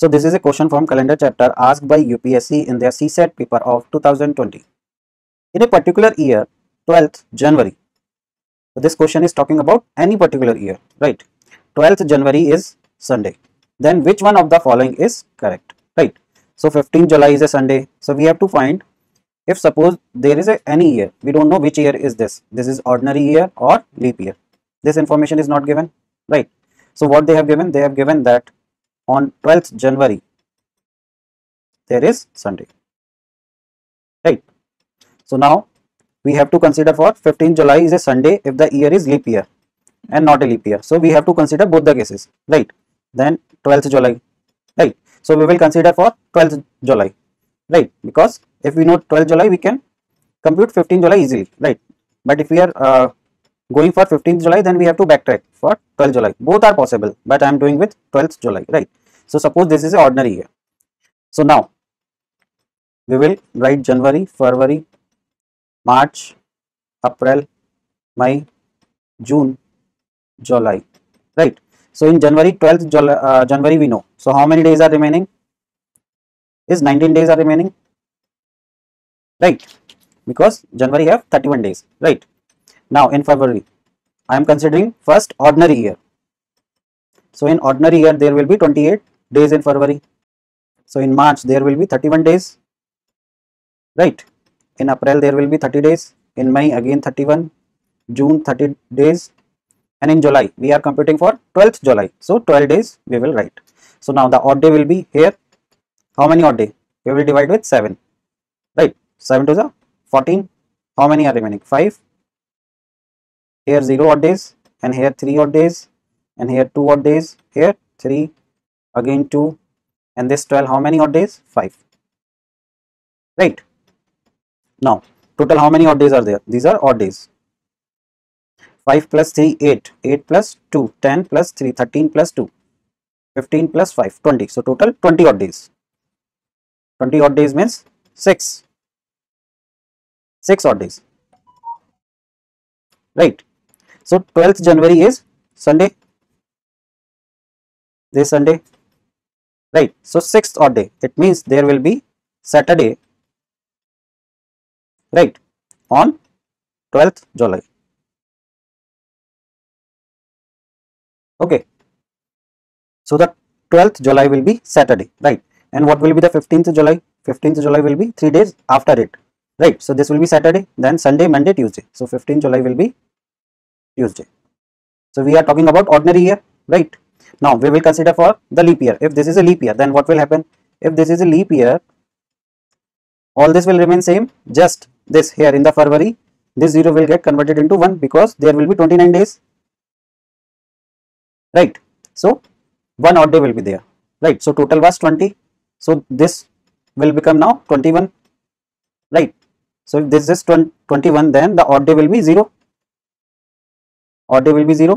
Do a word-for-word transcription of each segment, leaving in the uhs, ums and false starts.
So this is a question from calendar chapter asked by U P S C in their C SAT paper of two thousand twenty. In a particular year, twelfth January. So this question is talking about any particular year, right? twelfth January is Sunday. Then which one of the following is correct, right? So fifteenth July is a Sunday. So we have to find, if suppose there is a any year, we don't know which year is this. This is ordinary year or leap year. This information is not given, right? So what they have given, they have given that on twelfth January there is Sunday, right? So now we have to consider for fifteenth July is a Sunday if the year is leap year and not a leap year. So we have to consider both the cases, right? Then twelfth July, right? So we will consider for twelfth July, right? Because if we know twelfth July, we can compute fifteenth July easily, right? But if we are uh, going for fifteenth July, then we have to backtrack for twelfth July. Both are possible, but I am doing with twelfth July, right? So suppose this is an ordinary year. So now we will write January, February, March, April, May, June, July, right? So in January, twelfth July, uh, January we know. So how many days are remaining? Is nineteen days are remaining, right? Because January have thirty-one days, right? Now in February, I am considering first ordinary year. So in ordinary year, there will be twenty-eight days in February. So in March, there will be thirty-one days, right? In April, there will be thirty days. In May, again thirty-one. June, thirty days. And in July, we are computing for twelfth July. So twelve days we will write. So now the odd day will be here. How many odd day? We will divide with seven, right? seven to the fourteen. How many are remaining? five. Here zero odd days, and here three odd days, and here two odd days, here three, again two, and this twelve. How many odd days? five, right? Now total how many odd days are there? These are odd days. five plus three, eight, eight plus two, ten plus three, thirteen plus two, fifteen plus five, twenty. So total twenty odd days. twenty odd days means six. six odd days, right? So twelfth January is Sunday. This Sunday, right? So sixth odd day. It means there will be Saturday, right, on twelfth July. Okay, so the twelfth July will be Saturday, right? And what will be the fifteenth July? fifteenth July will be three days after it, right? So this will be Saturday, then Sunday, Monday, Tuesday. So fifteenth July will be Tuesday. So we are talking about ordinary year, right? Now we will consider for the leap year. If this is a leap year, then what will happen? If this is a leap year, all this will remain same. Just this here in the February, this zero will get converted into one because there will be twenty-nine days, right? So one odd day will be there, right? So total was twenty. So this will become now twenty-one, right? So if this is twenty-one, then the odd day will be zero. Odd day will be zero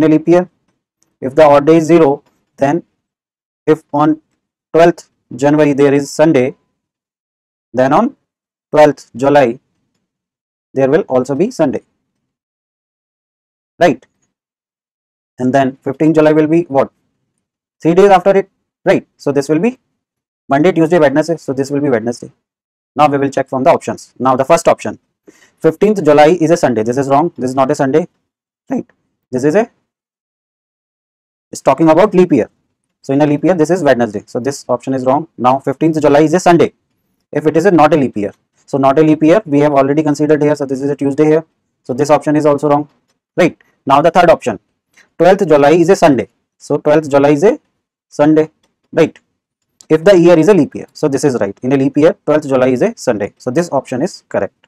in a leap year. If the odd day is zero, then if on twelfth January there is Sunday, then on twelfth July there will also be Sunday, right? And then fifteenth July will be what? three days after it, right? So this will be Monday, Tuesday, Wednesday. So this will be Wednesday. Now we will check from the options. Now the first option, fifteenth July is a Sunday. This is wrong. This is not a Sunday, right? This is a, it's talking about leap year. So in a leap year, this is Wednesday. So this option is wrong. Now fifteenth July is a Sunday. If it is a not a leap year, so not a leap year, we have already considered here. So this is a Tuesday here. So this option is also wrong, right? Now the third option, twelfth July is a Sunday. So twelfth July is a Sunday, right? If the year is a leap year, so this is right. In a leap year, twelfth July is a Sunday. So this option is correct,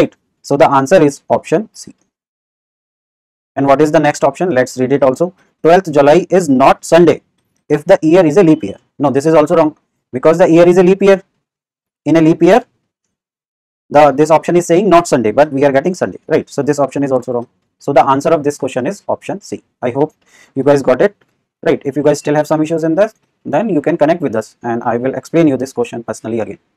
right? So the answer is option C. And what is the next option? Let's read it also. twelfth July is not Sunday if the year is a leap year. No, this is also wrong because the year is a leap year. In a leap year, the this option is saying not Sunday, but we are getting Sunday, right? So this option is also wrong. So the answer of this question is option C. I hope you guys got it, right? If you guys still have some issues in this, then you can connect with us and I will explain you this question personally again.